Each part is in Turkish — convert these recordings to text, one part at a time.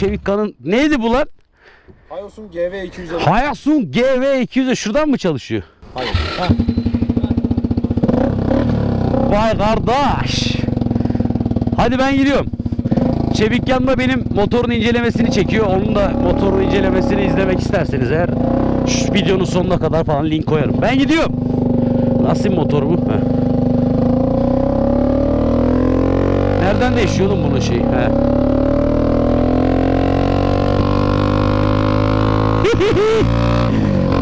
Çevikkan'ın neydi bu lan? Hyosung GV200. Hyosung GV200 şuradan mı çalışıyor? Hayır. Ha. Vay kardeş. Hadi ben gidiyorum. Çevikkan da benim motorun incelemesini çekiyor. Onun da motorun incelemesini izlemek isterseniz eğer şu videonun sonuna kadar falan link koyarım. Ben gidiyorum. Nasıl motor bu? He. Nereden değişiyor oğlum bunun şeyi? He.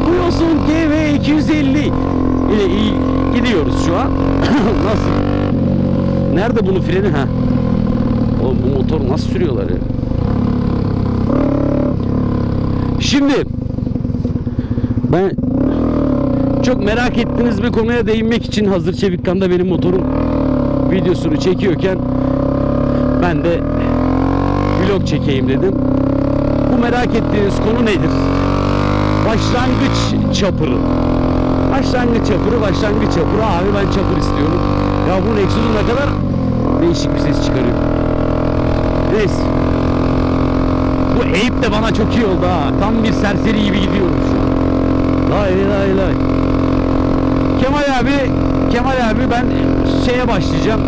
Hyosung GV250 ile iyi gidiyoruz şu an. Nasıl? Nerede bunun freni? Ha? Oğlum bu motor nasıl sürüyorlar ya? Şimdi ben çok merak ettiğiniz bir konuya değinmek için hazır Çevikkan'da benim motorun videosunu çekiyorken ben de vlog çekeyim dedim. Bu merak ettiğiniz konu nedir? Başlangıç çapırı. Başlangıç çapırı. Abi ben çapır istiyorum. Ya bu Nexus'un ne kadar değişik bir ses çıkarıyor. Neyse. Bu Eyüp de bana çok iyi oldu ha. Tam bir serseri gibi gidiyormuş. Lay lay lay. Kemal abi ben şeye başlayacağım.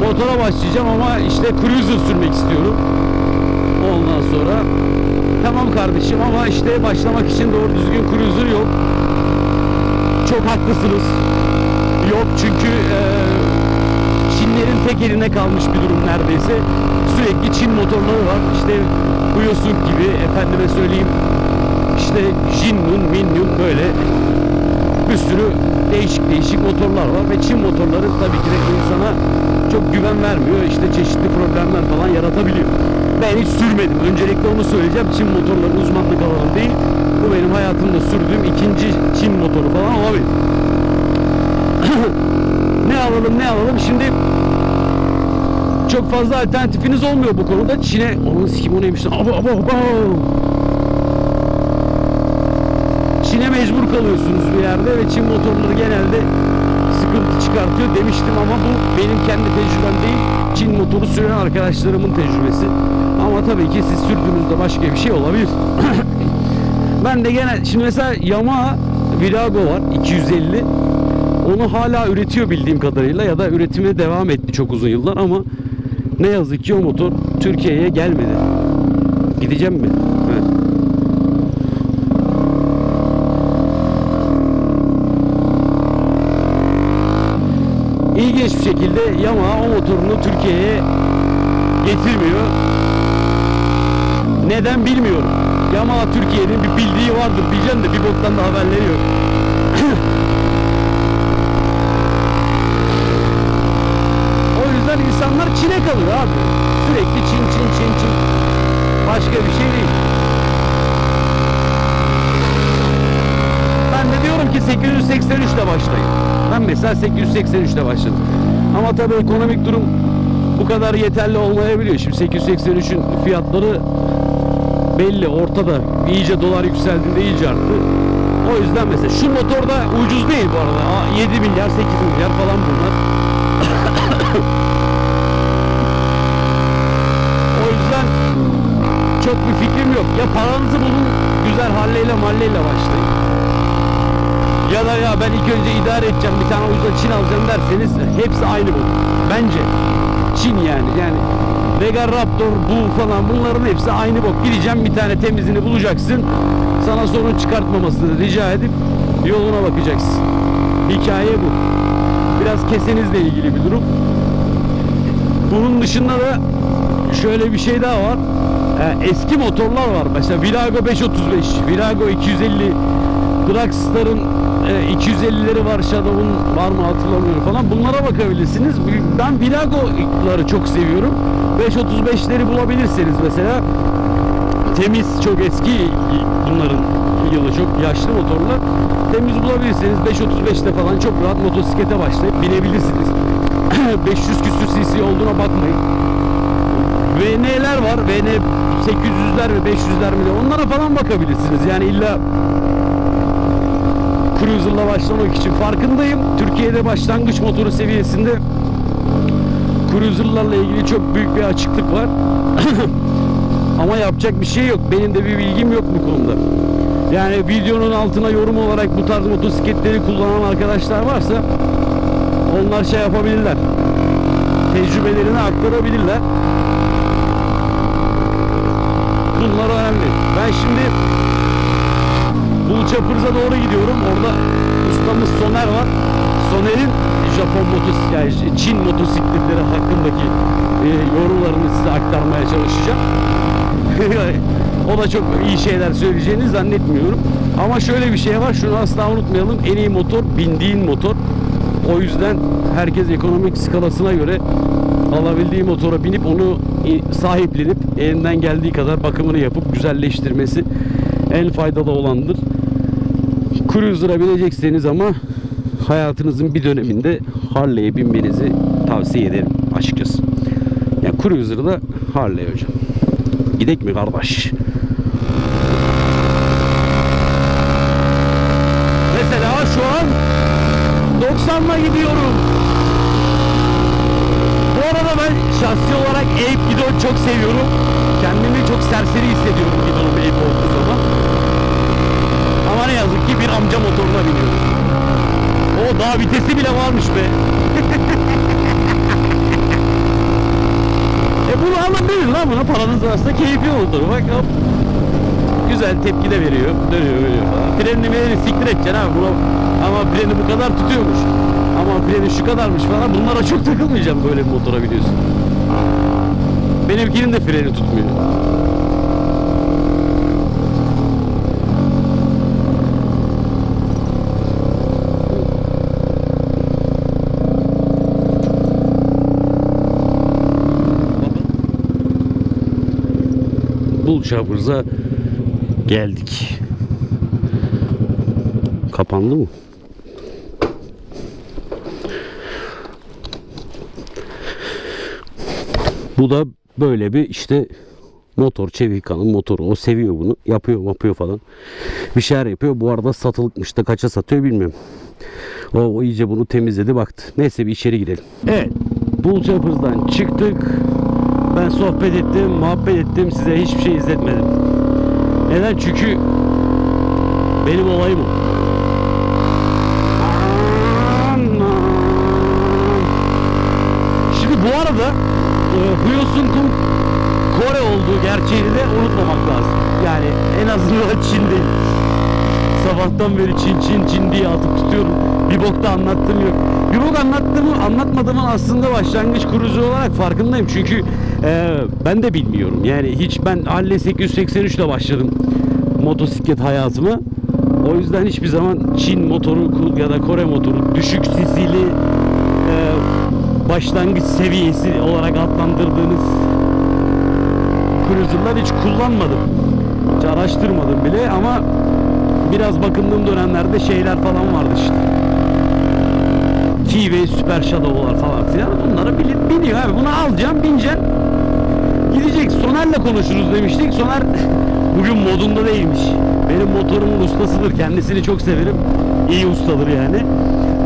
Motora başlayacağım ama işte cruiser sürmek istiyorum. Ondan sonra tamam kardeşim ama işte başlamak için doğru düzgün cruiser yok. Çok haklısınız. Yok çünkü Çinlerin tek eline kalmış bir durum neredeyse. Sürekli Çin motorları var. İşte Hyosung gibi, efendime söyleyeyim, İşte Jinlun, Minlun, böyle bir sürü değişik motorlar var ve Çin motorları tabii ki de insana çok güven vermiyor. İşte çeşitli problemler falan yaratabiliyor. Ben hiç sürmedim. Öncelikle onu söyleyeceğim. Çin motorları uzmanlık alanım değil. Bu benim hayatımda sürdüğüm ikinci Çin motoru falan olabilir. Ne alalım şimdi çok fazla alternatifiniz olmuyor bu konuda. Çin'e onun sikim o neymiş lan? Çin'e mecbur kalıyorsunuz bir yerde ve Çin motorları genelde sıkıntı çıkartıyor demiştim ama bu benim kendi tecrübem değil. Çin motoru süren arkadaşlarımın tecrübesi. Ama tabii ki siz sürdüğünüzde başka bir şey olabilir. Ben de genel şimdi mesela Yamaha Virago var 250. Onu hala üretiyor bildiğim kadarıyla ya da üretime devam etti çok uzun yıllar ama ne yazık ki o motor Türkiye'ye gelmedi. Gideceğim mi? Evet. İlginç bir şekilde Yamaha o motorunu Türkiye'ye getirmiyor. Neden bilmiyorum. Yamaha Türkiye'nin bir bildiği vardır diyeceğim de bir boktan da haberleri yok. İnsanlar Çin'e kalıyor abi. Sürekli Çin. Başka bir şey değil. Ben de diyorum ki 883'le başlayın. Ben mesela 883'le başladım. Ama tabii ekonomik durum bu kadar yeterli olmayabiliyor. Şimdi 883'ün fiyatları belli ortada. İyice dolar yükseldiğinde iyice arttı. O yüzden mesela şu motorda ucuz değil bu arada. 7 milyar 8 milyar falan bunlar. Çok bir fikrim yok. Ya paranızı bulun, güzel Harley'le başlayın. Ya da ya ben ilk önce idare edeceğim, bir tane ucuza Çin alacağım derseniz hepsi aynı bu. Bence. Çin yani. Regal Raptor, Bull falan bunların hepsi aynı bok. Gideceğim bir tane temizini bulacaksın. Sana sorun çıkartmamasını rica edip yoluna bakacaksın. Hikaye bu. Biraz kesenizle ilgili bir durum. Bunun dışında da şöyle bir şey daha var. Eski motorlar var. Mesela Virago 535, Virago 250, Dragstar'ın 250'leri var, Shadow'un var mı hatırlamıyorum falan. Bunlara bakabilirsiniz. Ben Virago'ları çok seviyorum. 535'leri bulabilirseniz mesela. Temiz, çok eski bunların yılı, çok yaşlı motorlar. Temiz bulabilirseniz 535'te falan çok rahat motosiklete başlayıp binebilirsiniz. 500 küsür cc olduğuna bakmayın. VN'ler var. VN 800'ler ve 500'ler mi? Onlara falan bakabilirsiniz. Yani illa cruiser'la başlamak için farkındayım. Türkiye'de başlangıç motoru seviyesinde cruiser'larla ilgili çok büyük bir açıklık var. Ama yapacak bir şey yok. Benim de bir bilgim yok bu konuda. Yani videonun altına yorum olarak bu tarz motosikletleri kullanan arkadaşlar varsa onlar şey yapabilirler. Tecrübelerini aktarabilirler. Bunlar önemli. Ben şimdi Bull Choppers'a doğru gidiyorum. Orada ustamız Soner var. Soner'in Japon motosiklet, yani Çin motosikletleri hakkındaki yorumlarını size aktarmaya çalışacağım. O da çok iyi şeyler söyleyeceğini zannetmiyorum. Ama şöyle bir şey var, şunu asla unutmayalım. En iyi motor bindiğin motor. O yüzden herkes ekonomik skalasına göre alabildiği motora binip onu sahiplenip elinden geldiği kadar bakımını yapıp güzelleştirmesi en faydalı olandır. Cruiser'a binecekseniz ama hayatınızın bir döneminde Harley'e binmenizi tavsiye ederim açıkçası. Yani Cruiser'ı da Harley hocam. Gidek mi kardeş? Mesela şu an 90'la gidiyorum. Bu arada ben şahsi olarak Ape Gidon çok seviyorum. Kendimi çok serseri hissediyorum Gidon'un Ape olduğu zaman. Ama ne yazık ki bir amca motoruna biniyorum. O daha vitesi bile varmış be. Bunu alın verin lan, buna paranız varsa keyifli olur. Bak hop. Güzel tepki de veriyor. Dönüyor veriyor. Frenini verir, siktir edeceksin abi. Buna, ama freni bu kadar tutuyormuş. Ama freni şu kadarmış falan. Bunlara çok takılmayacağım böyle bir motora biliyorsun. Benimkinin de freni tutmuyor. Bull Choppers'a geldik. Kapandı mı? Bu da böyle bir işte motor, Çevikkan'ın motoru. O seviyor bunu. Yapıyor falan. Bir şeyler yapıyor. Bu arada satılıkmış da kaça satıyor bilmiyorum. O iyice bunu temizledi baktı. Neyse bir içeri girelim. Evet. Bull Choppers'dan çıktık. Ben sohbet ettim, muhabbet ettim, size hiçbir şey izletmedim. Neden? Çünkü benim olayım o. Şimdi bu arada Hyosung'un Kore olduğu gerçeğini de unutmamak lazım. Yani en azından Çin'deyim. Sabahtan beri Çin diye atıp tutuyorum. Bir bok da anlattığım yok. Bir bok anlatmadığımın aslında başlangıç kurucu olarak farkındayım. Çünkü ben de bilmiyorum. Yani ben Harley 883 ile başladım motosiklet hayatımı. O yüzden hiçbir zaman Çin motoru ya da Kore motoru düşük sisili başlangıç seviyesi olarak adlandırdığınız cruiser'lar hiç kullanmadım. Hiç araştırmadım bile ama biraz bakındığım dönemlerde şeyler falan vardı işte. Kiwi, Süper Shadow'lar falan filan. Bunları biliyor abi. Bunu alacağım, bineceğim. Gidecek. Soner'le konuşuruz demiştik. Soner bugün modunda değilmiş. Benim motorumun ustasıdır. Kendisini çok severim. İyi ustadır yani.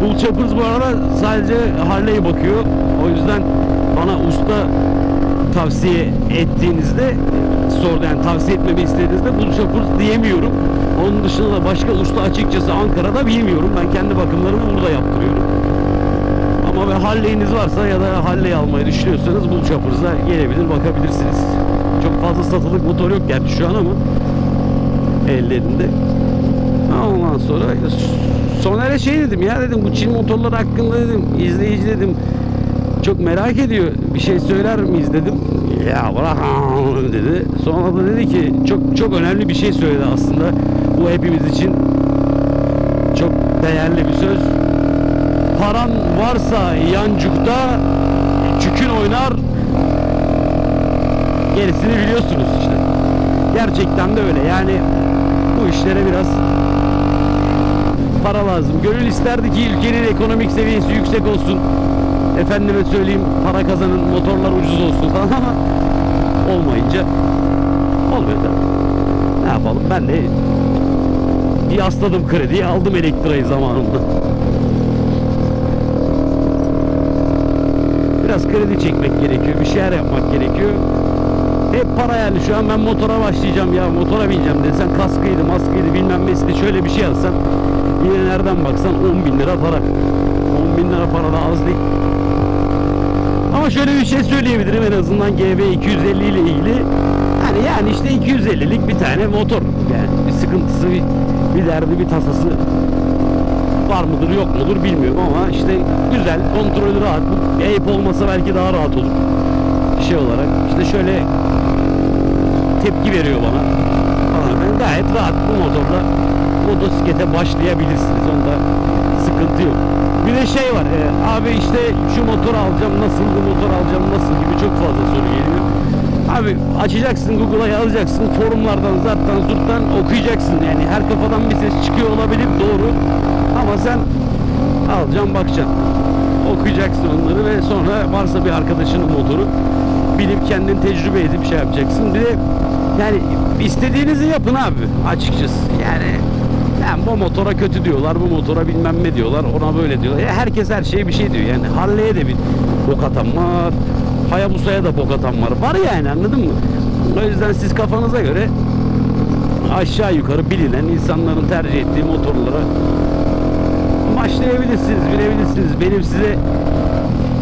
Bull Choppers bu arada sadece Harley'e bakıyor. O yüzden bana usta tavsiye ettiğinizde sordu. Yani tavsiye etmemi istediğinizde Bull Choppers diyemiyorum. Onun dışında da başka usta açıkçası Ankara'da bilmiyorum. Ben kendi bakımlarımı burada yaptırıyorum. Ama Harley'iniz varsa ya da Harley almayı düşünüyorsanız Bull Choppers'a gelebilir, bakabilirsiniz. Çok fazla satılık motor yok gerçi şu an ama ellerinde. Ondan sonra Soner'e şey dedim ya, dedim bu Çin motorları hakkında dedim, izleyici dedim çok merak ediyor, bir şey söyler miyiz dedim. Ya bırak dedi. Sonra da dedi ki çok önemli bir şey söyledi aslında. Bu hepimiz için çok değerli bir söz. Paran varsa yancukta çükün oynar, gerisini biliyorsunuz işte. Gerçekten de öyle yani, bu işlere biraz para lazım. Gönül isterdi ki ülkenin ekonomik seviyesi yüksek olsun, efendime söyleyeyim para kazanın, motorlar ucuz olsun falan ama olmayınca olmuyor da ne yapalım. Ben de yasladım krediyi, aldım Elektra'yı zamanında. Biraz kredi çekmek gerekiyor, bir şeyler yapmak gerekiyor. Hep para yani. Şu an ben motora başlayacağım ya, motora bineceğim desen kaskıydı maskıydı bilmem nesiydi şöyle bir şey yazsan yine nereden baksan 10.000 lira para. 10.000 lira para da az değil. Ama şöyle bir şey söyleyebilirim en azından GV250 ile ilgili. Yani işte 250'lik bir tane motor. Yani bir sıkıntısı, bir derdi, bir tasası var mıdır yok mudur bilmiyorum ama işte güzel, kontrolü rahat. Eyüp olmasa belki daha rahat olur. Şey olarak işte şöyle tepki veriyor bana. Ben gayet rahat bu motorla motosiklete başlayabilirsiniz. Onda sıkıntı yok. Bir de şey var. Abi işte şu motor alacağım nasıl, bu motor alacağım nasıl gibi çok fazla soru geliyor. Abi açacaksın Google'a yazacaksın, forumlardan zaten zurttan okuyacaksın. Yani her kafadan bir ses çıkıyor olabilir, doğru. Ama sen alacaksın bakacaksın. Okuyacaksın onları ve sonra varsa bir arkadaşının motoru bilip kendin tecrübe edip şey yapacaksın. Bir de yani istediğinizi yapın abi açıkçası. Yani bu motora kötü diyorlar, bu motora bilmem ne diyorlar, ona böyle diyorlar. Ya herkes her şeye bir şey diyor. Yani Harley'e de bir bok atan var, Hayabusa'ya da bok atan var. Var yani, anladın mı? O yüzden siz kafanıza göre aşağı yukarı bilinen insanların tercih ettiği motorlara başlayabilirsiniz, bilebilirsiniz. Benim size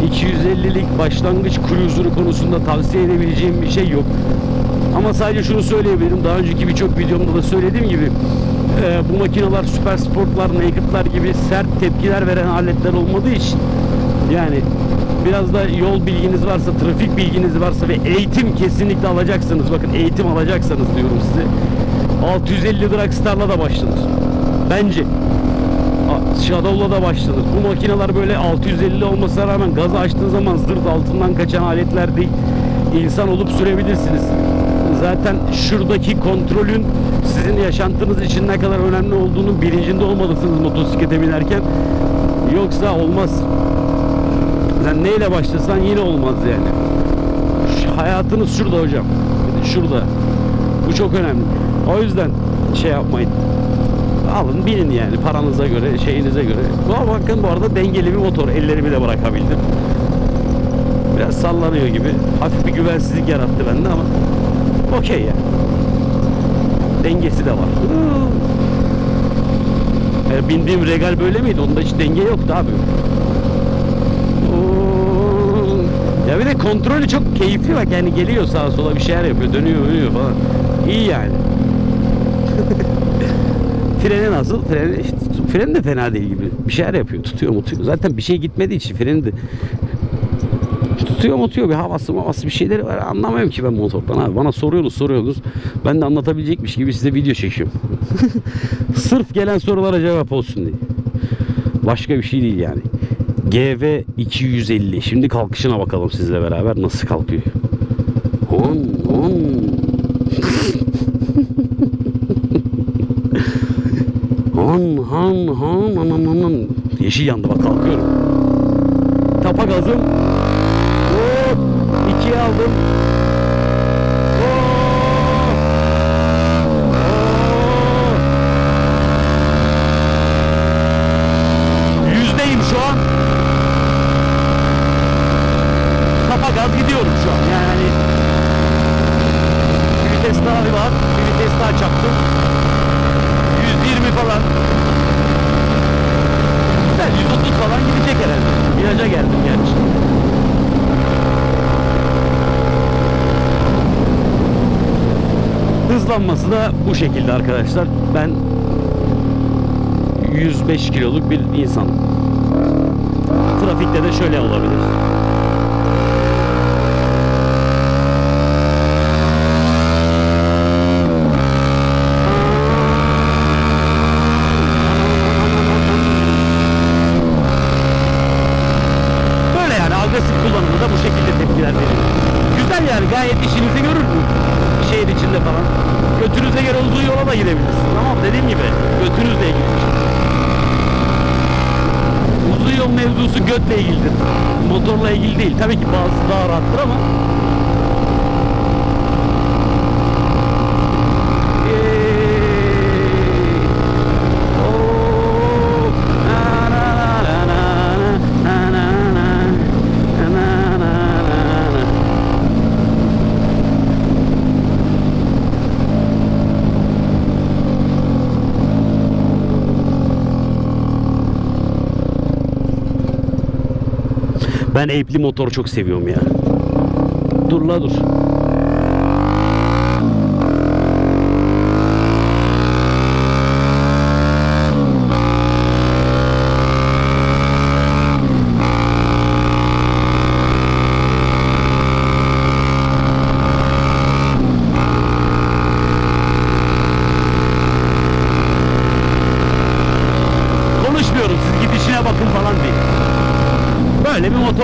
250'lik başlangıç cruiser'ı konusunda tavsiye edebileceğim bir şey yok. Ama sadece şunu söyleyebilirim. Daha önceki birçok videomda da söylediğim gibi bu makineler süper sportlar, naked'lar gibi sert tepkiler veren aletler olmadığı için yani biraz da yol bilginiz varsa, trafik bilginiz varsa ve eğitim kesinlikle alacaksınız. Bakın eğitim alacaksanız diyorum size. 650 Dragstar'la da başlanır. Bence. Shadow'la da başlanır. Bu makineler böyle 650 olmasına rağmen gazı açtığın zaman zırt altından kaçan aletler değil. İnsan olup sürebilirsiniz. Zaten şuradaki kontrolün sizin yaşantınız için ne kadar önemli olduğunu bilincinde olmalısınız motosiklete binerken. Yoksa olmaz. Sen neyle başlasan yine olmaz yani. Hayatınız şurada hocam. Şurada. Bu çok önemli. O yüzden şey yapmayın. Alın binin yani paranıza göre, şeyinize göre. Bakın bu arada dengeli bir motor. Ellerimi de bırakabildim. Biraz sallanıyor gibi. Hafif bir güvensizlik yarattı bende ama okey ya. Yani. Dengesi de var. Bindiğim Regal böyle miydi? Onda hiç denge yoktu abi. Ya bir de kontrolü çok keyifli bak. Yani geliyor sağa sola bir şeyler yapıyor. Dönüyor falan. İyi yani. Freni nasıl? Freni de fena değil gibi. Bir şeyler yapıyor. Tutuyor. Zaten bir şey gitmediği için freni de tutuyor. Bir havası bir şeyleri var. Anlamıyorum ki ben motordan abi. Bana soruyorsunuz. Ben de anlatabilecekmiş gibi size video çekiyorum. Sırf gelen sorulara cevap olsun diye. Başka bir şey değil yani. GV250. Şimdi kalkışına bakalım sizle beraber. Nasıl kalkıyor? Han. Yeşil yandı bak, kalkıyorum. Tapa gazım. Hop. 2'ye aldım. %'yim şu an. Tapa gaz gidiyorum şu an. Yani hani bir vites daha var. Bir vites daha çaktım. 120 falan. Güzel, 130 falan gidecek herhalde. Viraja geldim gerçi. Hızlanması da bu şekilde arkadaşlar. Ben 105 kiloluk bir insanım. Trafikte de şöyle olabilir. Götle ilgilidir. Motorla ilgili değil. Tabii ki bazı daha rahattır ama Ben epli motoru çok seviyorum ya. Dur la dur.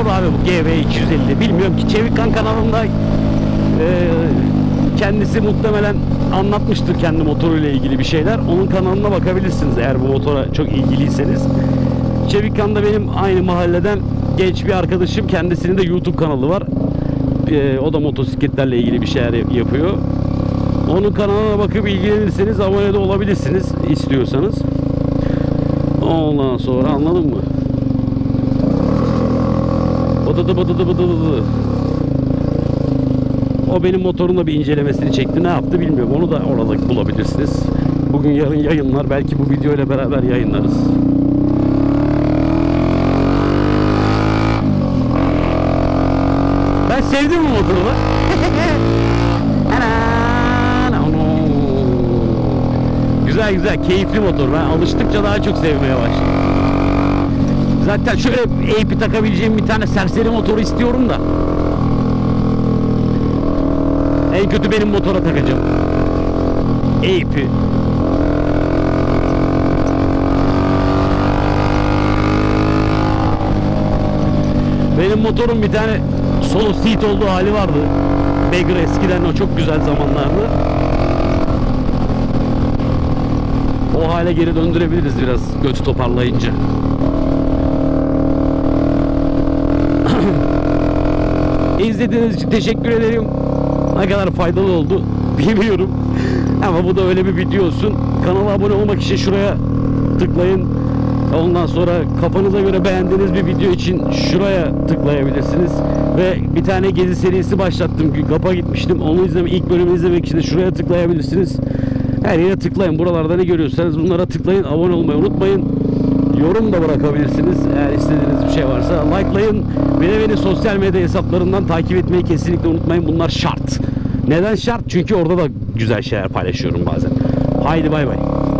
Abi bu GV250 bilmiyorum ki, Çevikkan kanalında kendisi muhtemelen anlatmıştır kendi motoruyla ilgili bir şeyler. Onun kanalına bakabilirsiniz eğer bu motora çok ilgiliyseniz. Çevikkan'da benim aynı mahalleden genç bir arkadaşım, kendisinin de YouTube kanalı var. O da motosikletlerle ilgili bir şeyler yapıyor. Onun kanalına bakıp ilgilenirseniz abone de olabilirsiniz istiyorsanız. Ondan sonra anladın mı? O benim motorumla bir incelemesini çekti. Ne yaptı bilmiyorum. Onu da orada bulabilirsiniz. Bugün yarın yayınlar. Belki bu video ile beraber yayınlarız. Ben sevdim bu motoru. Güzel güzel. Keyifli motor. Ben alıştıkça daha çok sevmeye başladım. Zaten şöyle eğip takabileceğim bir tane serseri motoru istiyorum da. En kötü benim motora takacağım eğipi. Benim motorun bir tane solo seat olduğu hali vardı. Beggar eskiden, o çok güzel zamanlardı. O hale geri döndürebiliriz biraz götü toparlayınca. İzlediğiniz için teşekkür ederim. Ne kadar faydalı oldu bilmiyorum. Ama bu da öyle bir video olsun. Kanala abone olmak için şuraya tıklayın. Ondan sonra kafanıza göre beğendiğiniz bir video için şuraya tıklayabilirsiniz. Ve bir tane gezi serisi başlattım. Kap'a gitmiştim. Onu izlemek, ilk bölümü izlemek için de şuraya tıklayabilirsiniz. Her yere tıklayın. Buralarda ne görüyorsanız bunlara tıklayın. Abone olmayı unutmayın. Yorum da bırakabilirsiniz. Eğer istediğiniz bir şey varsa likelayın. Beni sosyal medya hesaplarından takip etmeyi kesinlikle unutmayın. Bunlar şart. Neden şart? Çünkü orada da güzel şeyler paylaşıyorum bazen. Haydi bay bay.